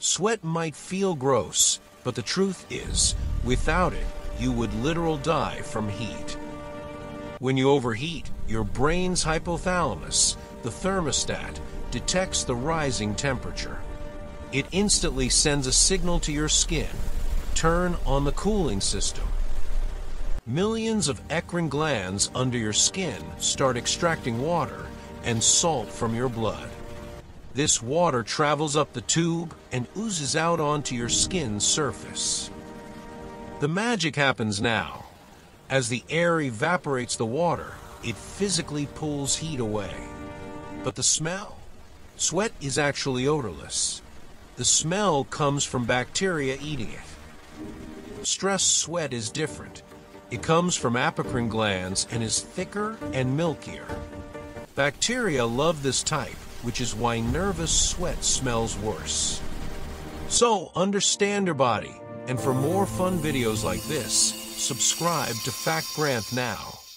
Sweat might feel gross, but the truth is, without it, you would literally die from heat. When you overheat, your brain's hypothalamus, the thermostat, detects the rising temperature. It instantly sends a signal to your skin: turn on the cooling system. Millions of eccrine glands under your skin start extracting water and salt from your blood. This water travels up the tube and oozes out onto your skin's surface. The magic happens now. As the air evaporates the water, it physically pulls heat away. But the smell? Sweat is actually odorless. The smell comes from bacteria eating it. Stress sweat is different. It comes from apocrine glands and is thicker and milkier. Bacteria love this type, which is why nervous sweat smells worse. So, understand your body, and for more fun videos like this, subscribe to FactGranth now.